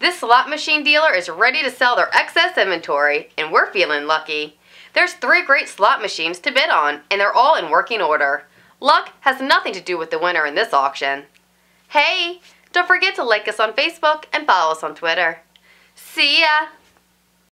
This slot machine dealer is ready to sell their excess inventory, and we're feeling lucky. There's 3 great slot machines to bid on, and they're all in working order. Luck has nothing to do with the winner in this auction. Hey, don't forget to like us on Facebook and follow us on Twitter. See ya!